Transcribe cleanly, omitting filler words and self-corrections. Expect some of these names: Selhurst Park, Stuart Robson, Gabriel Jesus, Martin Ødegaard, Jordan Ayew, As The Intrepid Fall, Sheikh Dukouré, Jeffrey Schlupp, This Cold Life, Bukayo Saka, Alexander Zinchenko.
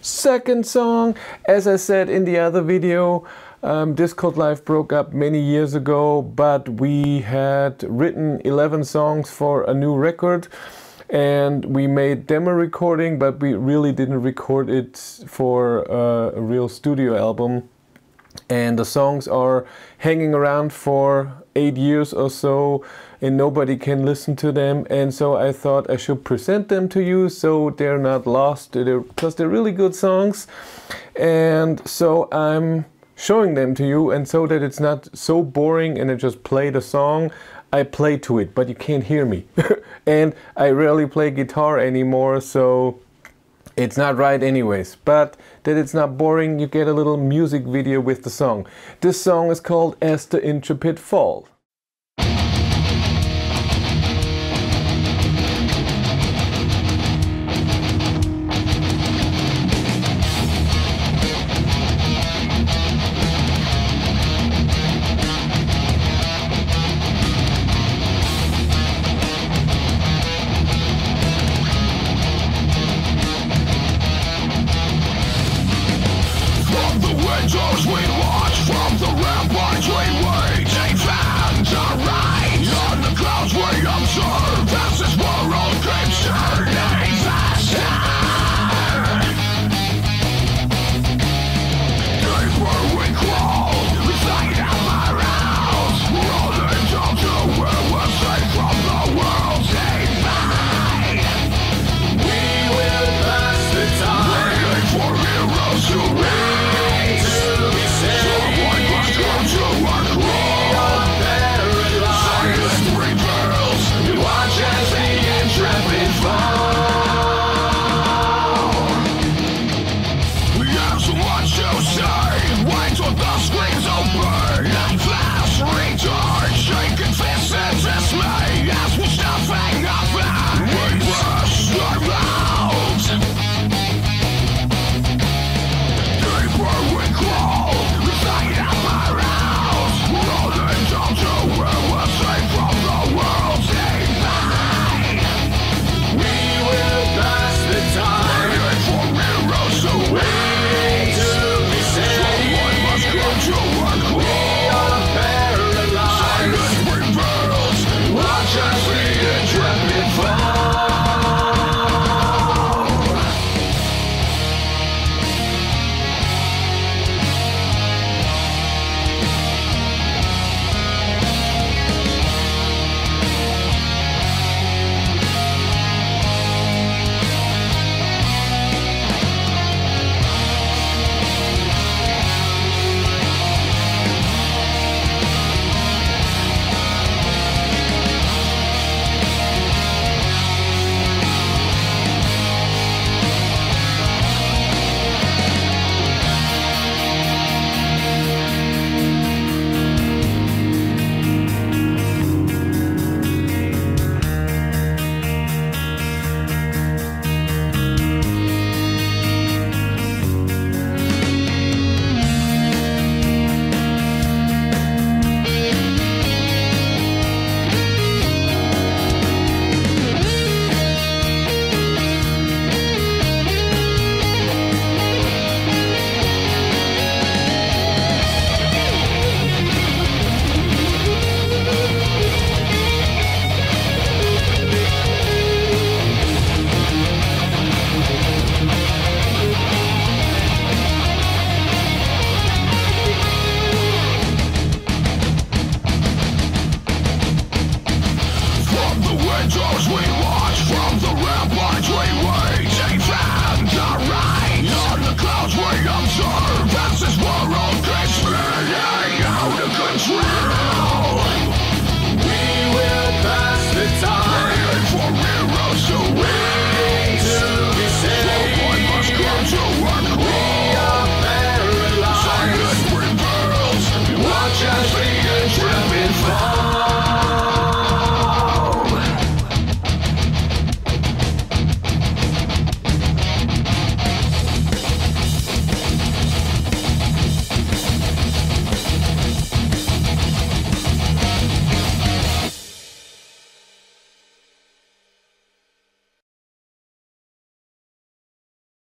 second song. As I said in the other video, This Cold Life broke up many years ago, but we had written 11 songs for a new record, and we made demo recording, but we really didn't record it for a real studio album. And the songs are hanging around for 8 years or so, and nobody can listen to them. And so I thought I should present them to you so they're not lost, because they're really good songs. And so I'm showing them to you, and so that it's not so boring and I just play the song, I play to it, but you can't hear me. And I rarely play guitar anymore, so it's not right anyways, but that it's not boring, you get a little music video with the song. This song is called As The Intrepid Fall. From the ramparts we